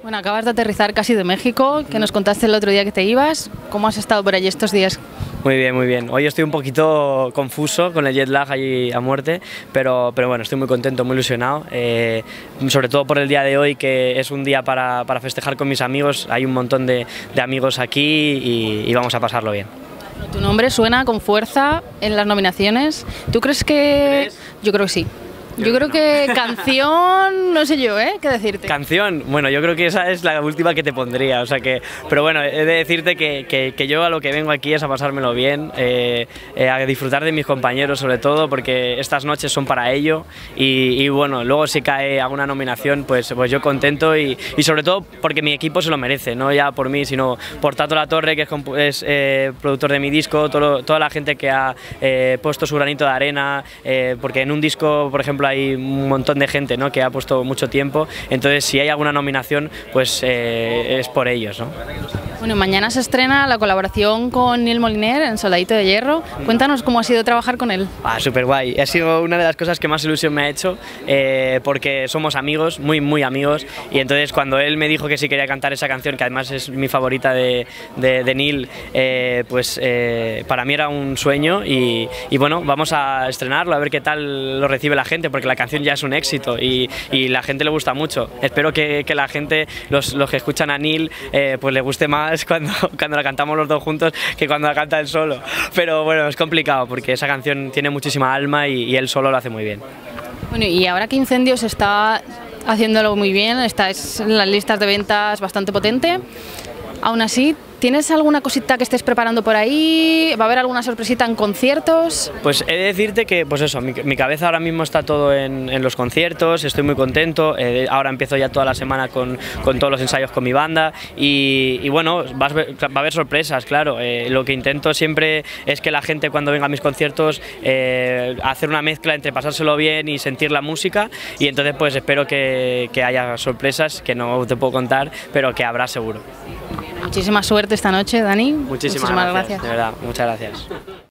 Bueno, acabas de aterrizar casi de México, que nos contaste el otro día que te ibas. ¿Cómo has estado por allí estos días? Muy bien, muy bien. Hoy estoy un poquito confuso con el jet lag allí a muerte, pero bueno, estoy muy contento, muy ilusionado. Sobre todo por el día de hoy, que es un día para festejar con mis amigos. Hay un montón de amigos aquí y vamos a pasarlo bien. Tu nombre suena con fuerza en las nominaciones. ¿Tú crees que...? Yo creo que sí. Yo creo que canción, no sé yo, ¿qué decirte? Canción, bueno, yo creo que esa es la última que te pondría, o sea que... Pero bueno, he de decirte que yo a lo que vengo aquí es a pasármelo bien, a disfrutar de mis compañeros sobre todo, porque estas noches son para ello y bueno, luego si cae alguna nominación, pues yo contento y sobre todo porque mi equipo se lo merece, no ya por mí, sino por Tato Latorre, que es productor de mi disco, toda la gente que ha puesto su granito de arena, porque en un disco, por ejemplo, hay un montón de gente, ¿no?, que ha puesto mucho tiempo, entonces si hay alguna nominación pues es por ellos, ¿no? Bueno, mañana se estrena la colaboración con Nil Moliner en Soldadito de Hierro. Cuéntanos cómo ha sido trabajar con él. Ah, súper guay, ha sido una de las cosas que más ilusión me ha hecho, porque somos amigos, muy muy amigos, y entonces cuando él me dijo que sí quería cantar esa canción, que además es mi favorita de Nil, para mí era un sueño y bueno, vamos a estrenarlo, a ver qué tal lo recibe la gente, porque la canción ya es un éxito y la gente le gusta mucho. Espero que la gente, los que escuchan a Nil, pues le guste más cuando la cantamos los dos juntos que cuando la canta él solo. Pero bueno, es complicado porque esa canción tiene muchísima alma y él solo lo hace muy bien. Bueno, y ahora que Incendios está haciéndolo muy bien, está en las listas de ventas bastante potente, aún así... ¿Tienes alguna cosita que estés preparando por ahí? ¿Va a haber alguna sorpresita en conciertos? Pues he de decirte que, pues eso, mi cabeza ahora mismo está todo en los conciertos, estoy muy contento, ahora empiezo ya toda la semana con todos los ensayos con mi banda y bueno, va a haber sorpresas, claro. Lo que intento siempre es que la gente cuando venga a mis conciertos hacer una mezcla entre pasárselo bien y sentir la música, y entonces pues espero que haya sorpresas que no te puedo contar, pero que habrá seguro. Muchísima suerte esta noche, Dani. Muchísimas gracias. De verdad, muchas gracias.